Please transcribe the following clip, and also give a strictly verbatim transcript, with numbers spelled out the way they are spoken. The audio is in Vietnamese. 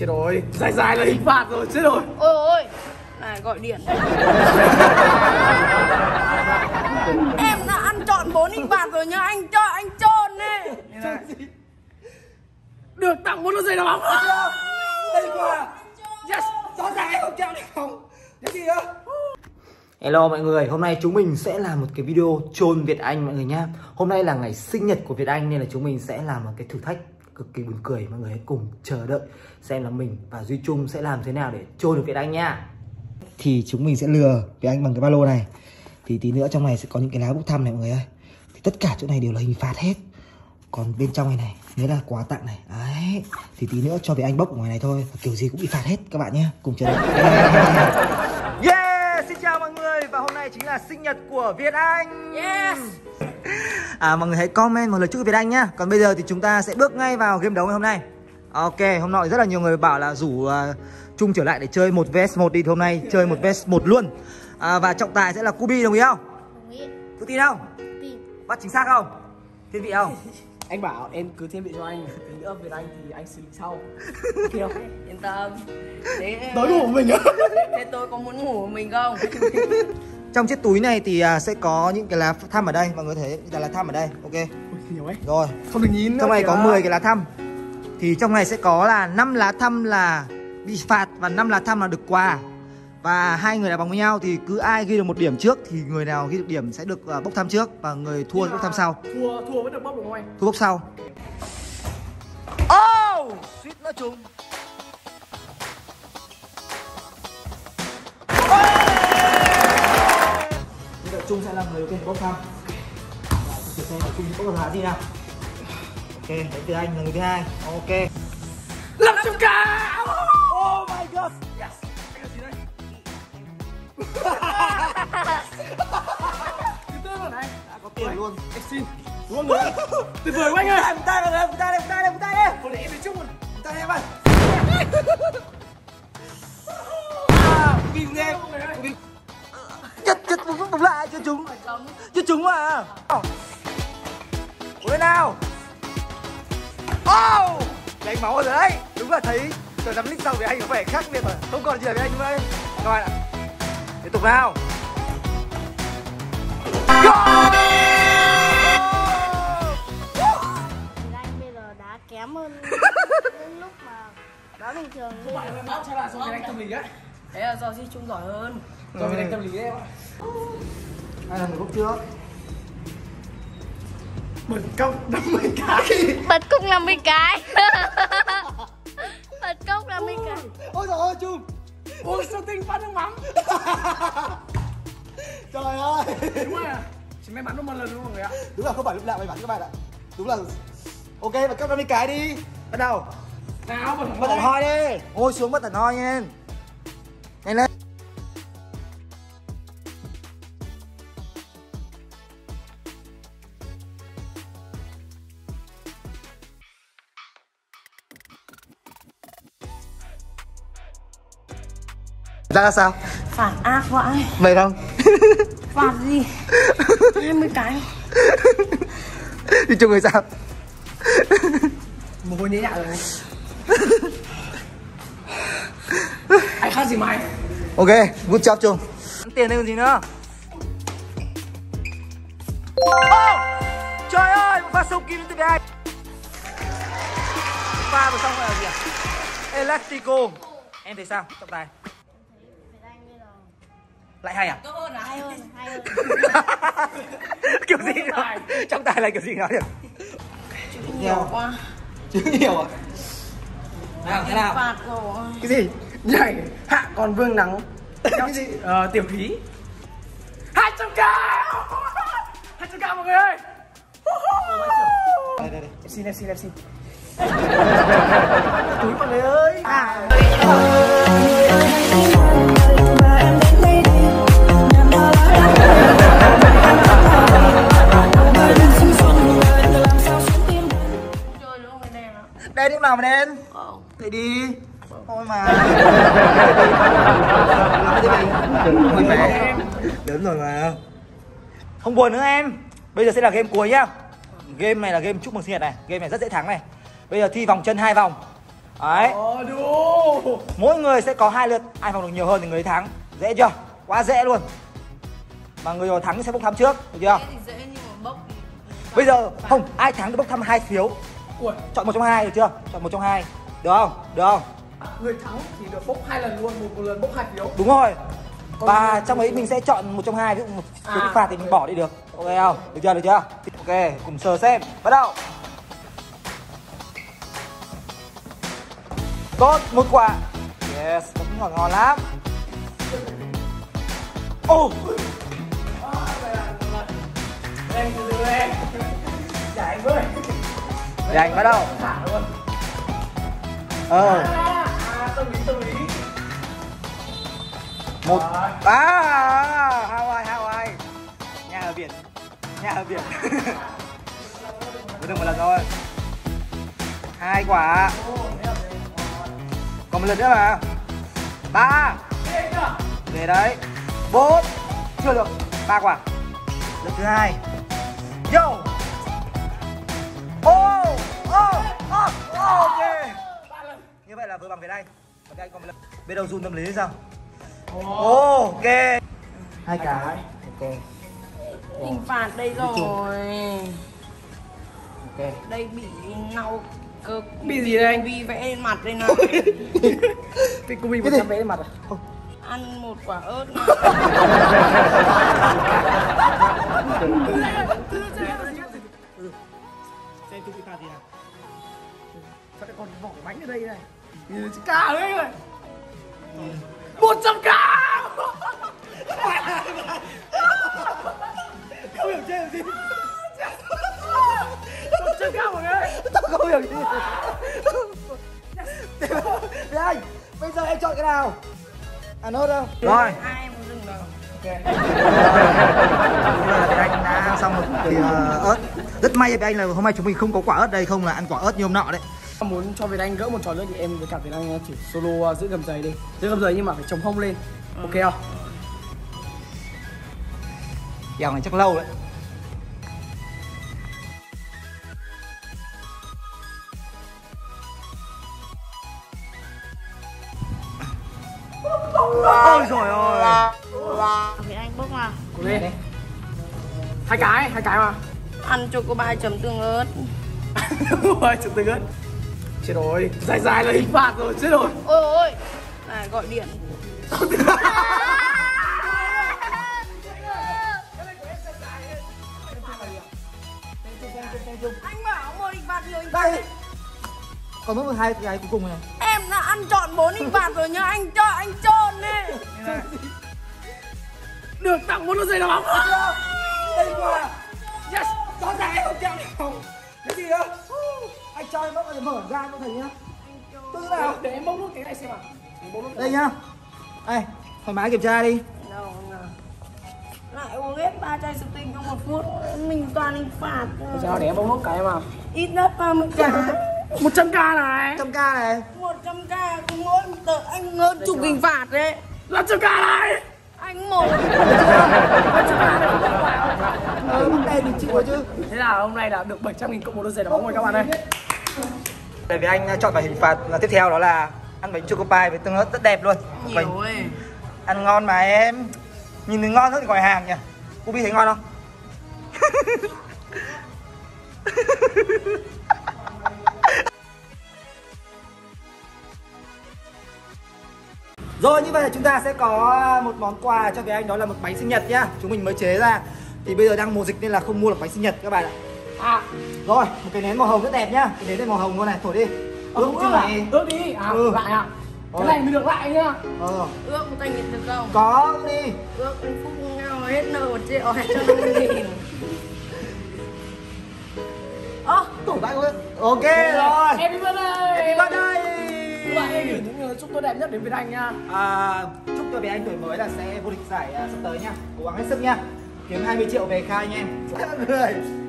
Chết rồi, dài dài là hình phạt rồi, chết rồi. Ôi ôi, này gọi điện. Em đã ăn trọn bốn hình phạt rồi nhá, anh cho anh trôn đi. Được tặng một đôi giày đá bóng. Đây quả. Yes, rõ ràng em không kẹo đi không. Thế gì đó. Hello mọi người, hôm nay chúng mình sẽ làm một cái video trôn Việt Anh mọi người nhá. Hôm nay là ngày sinh nhật của Việt Anh nên là chúng mình sẽ làm một cái thử thách cực kỳ buồn cười, mọi người hãy cùng chờ đợi xem là mình và Duy Trung sẽ làm thế nào để trôi được Việt Anh nha. Thì chúng mình sẽ lừa Việt Anh bằng cái ba lô này. Thì tí nữa trong này sẽ có những cái lá bốc thăm này mọi người ơi. Thì tất cả chỗ này đều là hình phạt hết. Còn bên trong này này, đấy là quà tặng này. Đấy. Thì tí nữa cho Việt Anh bốc ở ngoài này thôi, và kiểu gì cũng bị phạt hết các bạn nhé. Cùng chờ đợi. Yeah, xin chào mọi người và hôm nay chính là sinh nhật của Việt Anh. Yes. À, mọi người hãy comment một lời chúc Việt Anh nhá. Còn bây giờ thì chúng ta sẽ bước ngay vào game đấu ngày hôm nay. Ok, hôm nọ rất là nhiều người bảo là rủ uh, Trung trở lại để chơi một vs một đi. Thì hôm nay chơi một vs một luôn. à, Và trọng tài sẽ là Cubi, đồng ý không? Đồng ý. Cứ tin không? Tin. Bắt chính xác không? Thiên vị không? Anh bảo em cứ thiên vị cho anh. Tí nữa Việt Anh thì anh xử lý sau. Kiểu yên tâm. Thế... tối ngủ mình á. Thế tôi có muốn ngủ mình không? Trong chiếc túi này thì sẽ có những cái lá thăm ở đây, mọi người thấy là lá thăm ở đây, ok. Rồi, không được nhìn. Trong này có mười cái lá thăm. Thì trong này sẽ có là năm lá thăm là bị phạt và năm lá thăm là được quà. Và hai người đá bóng với nhau thì cứ ai ghi được một điểm trước thì người nào ghi được điểm sẽ được bốc thăm trước và người thua bốc thăm sau. Thua thua mới được bốc đúng không anh? Thua bốc sau. Oh, suýt nữa trúng. Trung sẽ là người đầu tiên bốc thăm. Thử xem Trung bốc được lá gì nào. Ok, đấy từ anh là người thứ hai. Ok. Làm chung cả. Oh my god. Yes. Anh là gì đây? Tuyệt vời rồi này. Đã có tiền luôn. Em xin. Đúng không người? Tuyệt vời quá anh ơi. Em tay rồi em tay đây em tay đây em tay đây. Còn để em đi chung luôn. Tay em ơi. À, vì nghe. Bấm lại cho chúng, cho chúng mà. Ôi nào. Oh, đánh máu rồi đấy. Đúng là thấy giờ nắm lít sau với anh có vẻ khác biệt rồi. Không còn gì là với anh nữa đây. Các bạn ạ. Tiếp tục nào. Goal. Anh bây giờ đá kém hơn lúc mà đá bình thường. Các bạn ơi, báo cho là do anh tâm lý đấy. Thế là do Duy Trung giỏi hơn. Do Việt Anh tâm lý đấy em ạ. Ai là người bốc trước? Bật cốc năm mươi cái. Bật cốc năm mươi cái. Bật cốc năm mươi cái. Ôi trời ơi Trung. Uống sô tinh phát nước mắm. Trời ơi. Đúng rồi à. Chỉ may mắn đúng một lần đúng không người ạ? Đúng là không phải lúc nào may mắn các bạn ạ. Đúng là ok, bật cốc năm mươi cái đi. Bắt đầu. Nào bật bật hoi đi. Ôi xuống bật tẩn hoi nha. Nhanh lên. Ra là sao? Phạt ác quá. Vậy không? Phạt gì? hai mươi cái. Đi chung người sao? Mồ hôi nhễ nhạ rồi này. Anh khác gì mày? Ok, good job Trung. Tiền đây còn gì nữa? Oh! Trời ơi, một pha sâu kim từ đây. Pha vào xong rồi là gì à? Elastico. Em thấy sao? Trọng tài. Lại hay à? Tốt hơn là hay hơn, hay hơn. Kiểu gì nói? Trọng tài là kiểu gì nói được? Chữ nhiều quá. Chữ nhiều à? Nào, thế nào? Phạt rồi. Cái gì? Nhảy, hạ còn vương nắng. Cái gì? Ờ, tiểu khí. hai trăm k! hai trăm k mọi người ơi! Đây, đây, đây. Em xin, em xin, em xin. Túi mọi người ơi! À! Đen lúc nào mà đen? Không. Thế đi. Thôi mà. Đến rồi mà. Không buồn nữa em. Bây giờ sẽ là game cuối nhá. Game này là game chúc mừng sinh nhật này. Game này rất dễ thắng này. Bây giờ thi vòng chân hai vòng. Đấy. Mỗi người sẽ có hai lượt, ai phòng được nhiều hơn thì người thắng. Dễ chưa? Quá dễ luôn. Mà người nào thắng sẽ bốc thăm trước, được chưa? Dễ nhưng mà bốc. Bây giờ không, ai thắng thì bốc thăm hai phiếu. Chọn một trong hai, được chưa? Chọn một trong hai. Được không? Được không? Người thắng thì được bốc hai lần luôn, một, một lần bốc hai phiếu. Đúng rồi. Còn và trong ấy mình sẽ chọn một trong hai, ví dụ một phiếu à, phạt thì mình bỏ đi được. Ok không? Được chưa? Được chưa? Ok, cùng sờ xem. Bắt đầu. Tốt, một quả. Yes, cũng ngon ngon lắm. Ô. Oh. Chạy với. Dành bắt đầu. Ờ. Tâm lý tâm lý. Một. À, Hawaii Hawaii. Nhà ở biển. Nhà ở biển. Mới được một lần thôi. Hai quả. Còn một lần nữa mà. Ba. Về đấy. Bốn. Chưa được. Ba quả. Lần thứ hai. Yo. Oh, oh, oh, ok. Như vậy là vừa bằng Việt Anh. Việt Anh còn một lần. Biết đâu run tâm lý sao? Oh, ok. Hai cái. Ok. Hình phạt đây rồi. Ok. Đây bị nâu cơ. Bị gì đây? Bị vẽ lên mặt đây này. Cái Cubi một trăm vẽ lên mặt à? Ăn một quả ớt này. Xem tôi bị phạt gì nào. Sao lại còn vỏ bánh ở đây này. Nhìn chữ K ở đây này. Một trăm k. Không hiểu chơi làm gì. Một trăm k ở đây. Tao không hiểu gì. Thế anh, bây giờ em chọn cái nào? À nốt đâu? Rồi. Ai muốn dừng đâu. Ok. Đúng là Việt Anh đã xong một cái ớt. Rất may Việt Anh là hôm nay chúng mình không có quả ớt đây, không là ăn quả ớt như hôm nọ đấy. Muốn cho Việt Anh gỡ một trò nữa thì em với cả Việt Anh chỉ solo giữ gầm giày đi. Giữ gầm giày nhưng mà phải chống hông lên. Ừ. Ok không? Dạo này chắc lâu đấy. Ôi giời ơi. Việt Anh bốc mà. Cố lên. Hai cái, hai cái mà. Ăn cho cô ba chấm tương ớt. Ba chấm tương ớt. Chết rồi, dài dài là hình phạt rồi, chết rồi. Ôi ôi. Này gọi điện. Anh bảo một hình phạt nhiều hình phạt. Còn mất hai cái cuối cùng này. Em đã ăn trọn bốn hình phạt rồi nhá, anh cho anh trộn đi. Được tặng bốn đôi giày đá bóng. Đây qua. Yes, có rẻ không kẹo không. Cái gì đó. Anh cho em bốc rồi mở ra cho thầy nhá. Tự nào để em bốc nút cái này xem nào. Đây nhá. Đây, thoải mái kiểm tra đi. Đâu nào. Lại uống hết ba chai Sting trong một phút. Mình toàn hình phạt. Để sao để em bốc nút cái mà. Ít nhất ba mươi cái. một trăm k này. một trăm k này. một trăm k có mỗi một tờ anh hơn chục hình phạt đấy. năm trăm k này. Anh một. Thế là hôm nay là được bảy trăm nghìn cộng một đôi giày đá bóng rồi các bạn ơi. Để vì anh chọn bài hình phạt là tiếp theo đó là ăn bánh chocopai với tương ớt rất đẹp luôn. Nhiều ơi. Ăn ngon mà em. Nhìn thấy ngon hơn thì gọi hàng nhỉ. Cubi thấy ngon không? Rồi, như vậy là chúng ta sẽ có một món quà cho Việt Anh, đó là một bánh sinh nhật nhá. Chúng mình mới chế ra. Thì bây giờ đang mùa dịch nên là không mua được bánh sinh nhật các bạn ạ. À, rồi, một cái nến màu hồng rất đẹp nhá. Cái nến này màu hồng luôn này, thổi đi. Ước chứ này. Ước đi. À, ừ. Lại ạ. À. Cái này mình được lại nhá. Ờ. Ước một tay nhiệt được không? Có đi. Ước anh Phúc ngao hết nợ một triệu hai trăm nghìn. Ơ, tủ bãi ơi. Ok rồi. Happy birthday. Happy birthday. Các bạn hãy gửi những lời chúc tốt đẹp nhất đến Việt Anh nha. À, chúc cho Việt Anh tuổi mới là sẽ vô địch giải uh, sắp tới nha. Cố gắng hết sức nha. Kiếm hai mươi triệu về khai nha em.